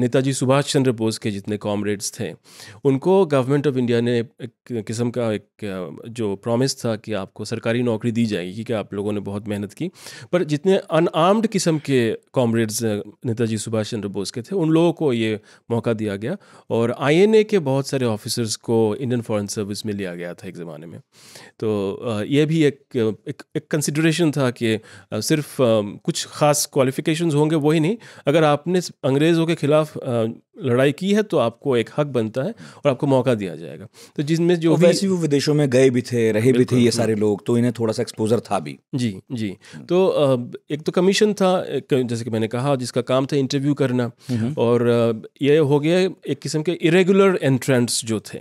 नेताजी सुभाष चंद्र बोस के जितने कॉमरेड्स थे उनको गवर्नमेंट ऑफ इंडिया ने एक किस्म का एक जो प्रॉमिस था कि आपको सरकारी नौकरी दी जाएगी क्योंकि आप लोगों ने बहुत मेहनत की, पर जितने अनआर्म्ड किस्म के कॉमरेड्स नेताजी सुभाष चंद्र बोस के थे उन लोगों को ये मौका दिया गया और INA के बहुत सारे ऑफिसर्स को इंडियन फॉरेन सर्विस में लिया गया था एक ज़माने में। तो ये भी एक कंसिडरेशन था कि सिर्फ कुछ ख़ास क्वालिफिकेशंस होंगे वही नहीं, अगर आपने अंग्रेज़ों के खिलाफ लड़ाई की है तो आपको एक हक बनता है और आपको मौका दिया जाएगा। तो जिसमें जो वैसे वो विदेशों में गए भी थे, रहे भी थे ये सारे लोग, तो इन्हें थोड़ा सा एक्सपोजर था भी। जी। तो एक तो कमीशन था, जैसे कि मैंने कहा, जिसका काम था इंटरव्यू करना, और ये हो गया एक किस्म के इरेगुलर एंट्रेंट्स जो थे।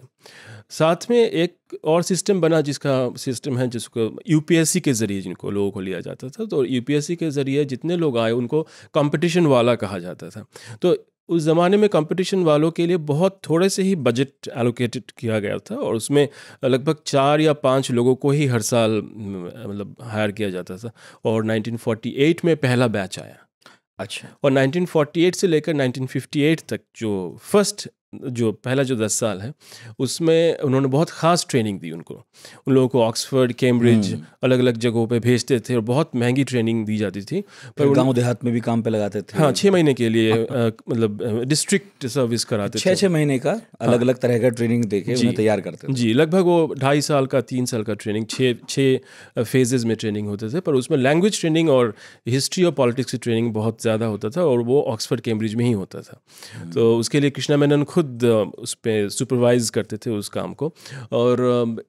साथ में एक और सिस्टम बना जिसको UPSC के ज़रिए जिनको लोगों को लिया जाता था, तो UPSC के ज़रिए जितने लोग आए उनको कंपटीशन वाला कहा जाता था। तो उस ज़माने में कंपटीशन वालों के लिए बहुत थोड़े से ही बजट एलोकेटेड किया गया था और उसमें लगभग 4 या 5 लोगों को ही हर साल मतलब हायर किया जाता था। और 1948 में पहला बैच आया। अच्छा। और 1948 से लेकर 1958 तक जो पहला 10 साल है उसमें उन्होंने बहुत ख़ास ट्रेनिंग दी उनको। उन लोगों को ऑक्सफोर्ड, कैम्ब्रिज, अलग अलग जगहों पे भेजते थे और बहुत महंगी ट्रेनिंग दी जाती थी। पर गांव देहात में भी काम पे लगाते थे। हाँ, 6 महीने के लिए मतलब डिस्ट्रिक्ट सर्विस कराते थे। 6 महीने का अलग अलग तरह का ट्रेनिंग देके उन्हें तैयार करते थे। जी, लगभग वो 2.5 साल का, 3 साल का ट्रेनिंग, 6 फेजेज़ में ट्रेनिंग होते थे। पर उसमें लैंग्वेज ट्रेनिंग और हिस्ट्री और पॉलिटिक्स की ट्रेनिंग बहुत ज़्यादा होता था और वो ऑक्सफोर्ड, कैम्ब्रिज में ही होता था। तो उसके लिए कृष्णा मेनन खुद उस पर सुपरवाइज करते थे उस काम को। और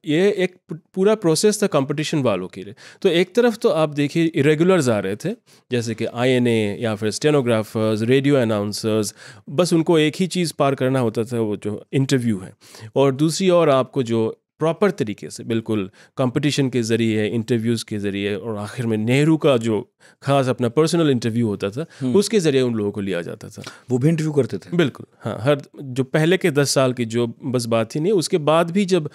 ये एक पूरा प्रोसेस था कंपटीशन वालों के लिए। तो एक तरफ तो आप देखिए इरेगुलर्स आ रहे थे, जैसे कि INA या फिर स्टेनोग्राफर्स, रेडियो अनाउंसर्स, बस उनको एक ही चीज़ पार करना होता था, वो जो इंटरव्यू है। और दूसरी ओर आपको जो प्रॉपर तरीके से बिल्कुल कंपटीशन के ज़रिए, इंटरव्यूज़ के ज़रिए और आखिर में नेहरू का जो खास अपना पर्सनल इंटरव्यू होता था उसके ज़रिए उन लोगों को लिया जाता था। वो भी इंटरव्यू करते थे? बिल्कुल, हाँ। हर जो पहले के 10 साल की जो बस बात ही नहीं, उसके बाद भी जब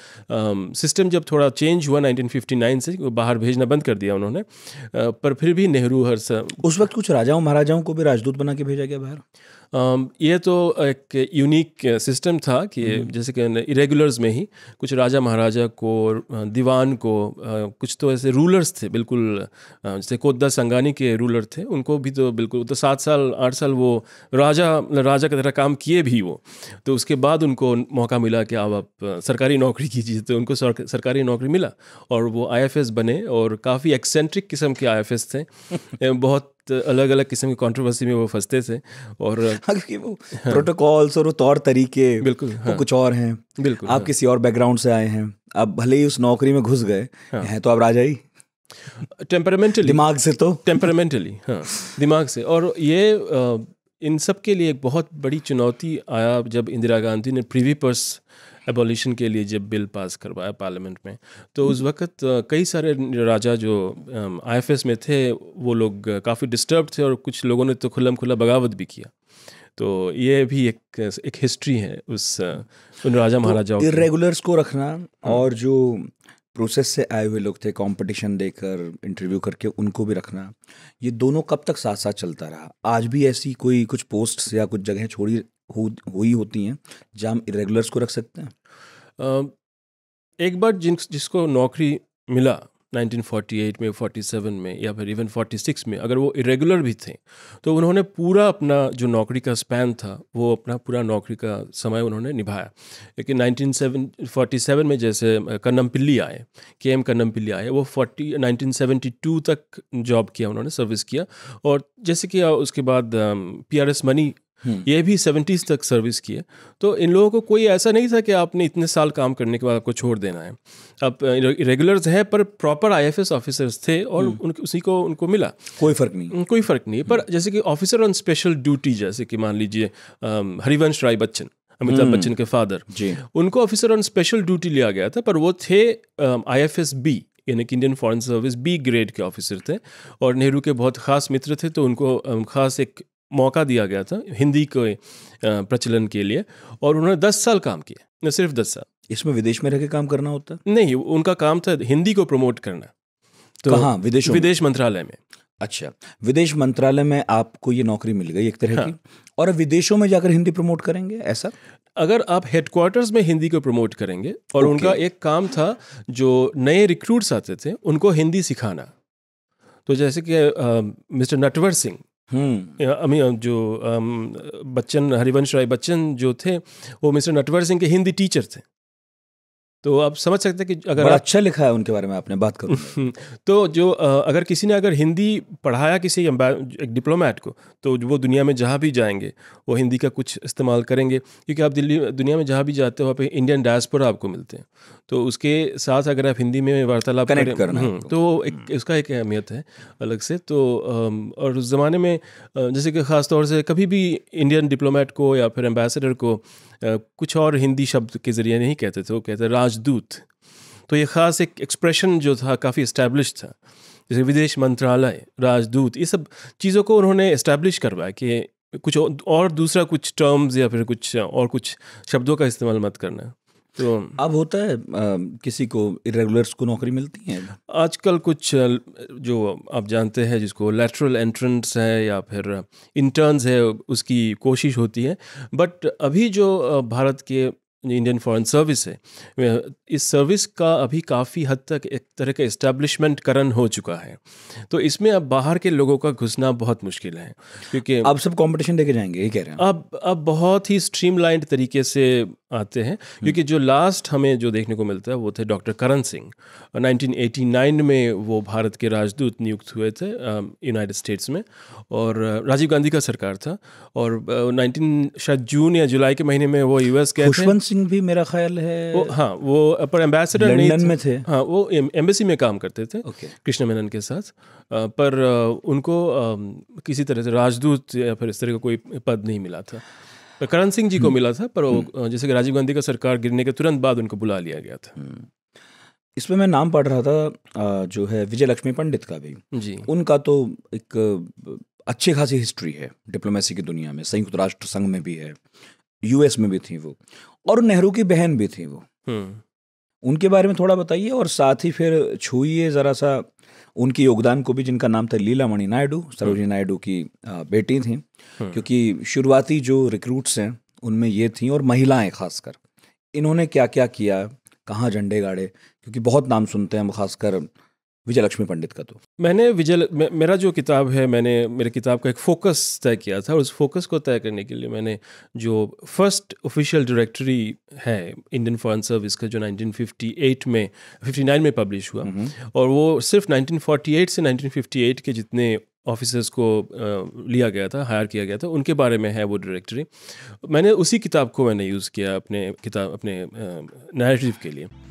सिस्टम जब थोड़ा चेंज हुआ 1959 से, बाहर भेजना बंद कर दिया उन्होंने, पर फिर भी नेहरू हर साल। उस वक्त कुछ राजाओं महाराजाओं को भी राजदूत बना के भेजा गया बाहर? ये तो एक यूनिक सिस्टम था कि जैसे कि इरेगुलर्स में ही कुछ राजा महाराजा को, दीवान को, कुछ तो ऐसे रूलर्स थे बिल्कुल, जैसे कोद्दा संगानी के रूलर थे, उनको भी तो बिल्कुल तो 7 साल 8 साल वो राजा की तरह काम किए भी वो। तो उसके बाद उनको मौका मिला कि अब आप सरकारी नौकरी कीजिए, तो उनको सरकारी नौकरी मिला और वो IFS बने। और काफ़ी एक्सेंट्रिक किस्म के IFS थे, बहुत अलग अलग किस्म की कंट्रोवर्सी में वो फंसते थे। और वो प्रोटोकॉल्स और वो तौर तरीके बिल्कुल वो कुछ और हैं, बिल्कुल आप किसी और बैकग्राउंड से आए हैं, आप भले ही उस नौकरी में घुस गए हैं तो आप राजा ही टेम्परामेंटली, दिमाग से तो टेम्परामेंटली, हाँ, दिमाग से। और ये इन सब के लिए एक बहुत बड़ी चुनौती आया जब इंदिरा गांधी ने प्रीवी पर्स एबॉलिशन के लिए जब बिल पास करवाया पार्लियामेंट में, तो उस वक्त कई सारे राजा जो IFS में थे वो लोग काफ़ी डिस्टर्ब थे और कुछ लोगों ने तो खुल्लम खुल्ला बगावत भी किया। तो ये भी एक हिस्ट्री है उन राजा महाराजाओं। इरेगुलर्स को रखना और जो प्रोसेस से आए हुए लोग थे कंपटीशन देकर, इंटरव्यू करके, उनको भी रखना, ये दोनों कब तक साथ साथ चलता रहा? आज भी ऐसी कोई कुछ पोस्ट्स या कुछ जगहें छोड़ी हुई होती हैं जहाँ हम इरेगुलर्स को रख सकते हैं? एक बार जिसको नौकरी मिला 1948 में, 47 में या फिर इवन 46 में, अगर वो इरेगुलर भी थे तो उन्होंने पूरा अपना जो नौकरी का स्पैन था वो अपना पूरा नौकरी का समय उन्होंने निभाया। लेकिन 1947 में जैसे कन्नम पिल्ली आए, KM कन्नम पिल्ली आए, वो 1972 तक जॉब किया, उन्होंने सर्विस किया। और जैसे कि उसके बाद PRS मनी, ये भी 70s तक सर्विस किए। तो इन लोगों को कोई ऐसा नहीं था कि आपने इतने साल काम करने के बाद आपको छोड़ देना है, आप रेगुलर्स हैं। पर प्रॉपर IFS ऑफिसर्स थे और उनको मिला, कोई फ़र्क नहीं। पर जैसे कि ऑफिसर ऑन स्पेशल ड्यूटी, जैसे कि मान लीजिए हरिवंश राय बच्चन, अमिताभ बच्चन के फादर, उनको ऑफिसर ऑन स्पेशल ड्यूटी लिया गया था, पर वो थे IFS B, यानी कि Indian foreign service B grade के ऑफिसर थे और नेहरू के बहुत ख़ास मित्र थे। तो उनको ख़ास एक मौका दिया गया था हिंदी के प्रचलन के लिए और उन्होंने 10 साल काम किया, न सिर्फ 10 साल। इसमें विदेश में रह के काम करना होता? नहीं, उनका काम था हिंदी को प्रमोट करना। तो विदेश मंत्रालय में अच्छा, विदेश मंत्रालय में आपको ये नौकरी मिल गई एक तरह की, और विदेशों में जाकर हिंदी प्रमोट करेंगे ऐसा? अगर आप हेडक्वार्टर्स में हिंदी को प्रमोट करेंगे, और उनका एक काम था जो नए रिक्रूट्स आते थे उनको हिंदी सिखाना। तो जैसे कि मिस्टर नटवर सिंह, बच्चन, हरिवंश राय बच्चन जो थे वो मिस्टर नटवर सिंह के हिंदी टीचर थे। तो आप समझ सकते हैं कि अगर अच्छा लिखा है उनके बारे में आपने बात करूँ तो जो अगर किसी ने अगर हिंदी पढ़ाया किसी एक डिप्लोमेट को, तो वो दुनिया में जहाँ भी जाएंगे वो हिंदी का कुछ इस्तेमाल करेंगे, क्योंकि आप दुनिया में जहाँ भी जाते हो वहाँ पे इंडियन डायस्पोरा आपको मिलते हैं। तो उसके साथ अगर आप हिंदी में वार्तालाप करें तो उसका एक अहमियत है अलग से। तो और उस ज़माने में जैसे कि ख़ास तौर से कभी भी इंडियन डिप्लोमेट को या फिर एम्बेसडर को कुछ और हिंदी शब्द के ज़रिए नहीं कहते थे, वो कहते राजदूत। तो ये ख़ास एक एक्सप्रेशन जो था काफ़ी इस्टेब्लिश था, जैसे विदेश मंत्रालय, राजदूत, ये सब चीज़ों को उन्होंने इस्टेब्लिश करवाया कि कुछ और दूसरा कुछ टर्म्स या फिर कुछ और कुछ शब्दों का इस्तेमाल मत करना। तो अब होता है किसी को इरेगुलर्स को नौकरी मिलती है आजकल, कुछ जो आप जानते हैं जिसको लैटरल एंट्रेंस है या फिर इंटर्न्स है उसकी कोशिश होती है। बट अभी जो भारत के इंडियन फॉरेन सर्विस है, इस सर्विस का अभी काफ़ी हद तक एक तरह का इस्टेब्लिशमेंटकरण हो चुका है। तो इसमें अब बाहर के लोगों का घुसना बहुत मुश्किल है, क्योंकि आप सब कंपटीशन देके जाएंगे, यही कह रहे हैं। अब बहुत ही स्ट्रीमलाइंड तरीके से आते हैं, क्योंकि जो लास्ट हमें जो देखने को मिलता है वो थे डॉक्टर करण सिंह। 1989 में वो भारत के राजदूत नियुक्त हुए थे यूनाइटेड स्टेट्स में, और राजीव गांधी का सरकार था। और 19 शायद जून या जुलाई के महीने में वो यूएस गए थे। सिंह भी मेरा ख्याल है वो, हाँ वो पर एम्बेसडर लंदन में थे। हाँ वो एम्बेसी में काम करते थे कृष्णा मेनन के साथ, पर उनको किसी तरह से राजदूत या फिर इस तरह का कोई पद नहीं मिला था। पर करण सिंह जी को मिला था, पर वो जैसे कि राजीव गांधी का सरकार गिरने के तुरंत बाद उनको बुला लिया गया था। इसमें मैं नाम पढ़ रहा था जो है विजय लक्ष्मी पंडित का भी जी, उनका तो एक अच्छी खासी हिस्ट्री है डिप्लोमेसी की दुनिया में, संयुक्त राष्ट्र संघ में भी है, यूएस में भी थी वो, और नेहरू की बहन भी थी वो। उनके बारे में थोड़ा बताइए, और साथ ही फिर छूइए ज़रा सा उनके योगदान को भी, जिनका नाम था लीलामणि नायडू, सरोजिनी नायडू की बेटी थी। क्योंकि शुरुआती जो रिक्रूट्स हैं उनमें ये थी, और महिलाएं खासकर, इन्होंने क्या क्या किया, कहाँ झंडे गाड़े, क्योंकि बहुत नाम सुनते हैं हम खासकर विजय लक्ष्मी पंडित का। तो मैंने मेरा जो किताब है, मैंने मेरे किताब का एक फोकस तय किया था, और उस फोकस को तय करने के लिए मैंने जो फर्स्ट ऑफिशियल डायरेक्टरी है इंडियन फॉरेन सर्विस का, जो 1958 में 59 में पब्लिश हुआ, और वो सिर्फ 1948 से 1958 के जितने ऑफिसर्स को लिया गया था, हायर किया गया था, उनके बारे में है वो डायरेक्टरी। मैंने उसी किताब को यूज़ किया अपने नैरेटिव के लिए।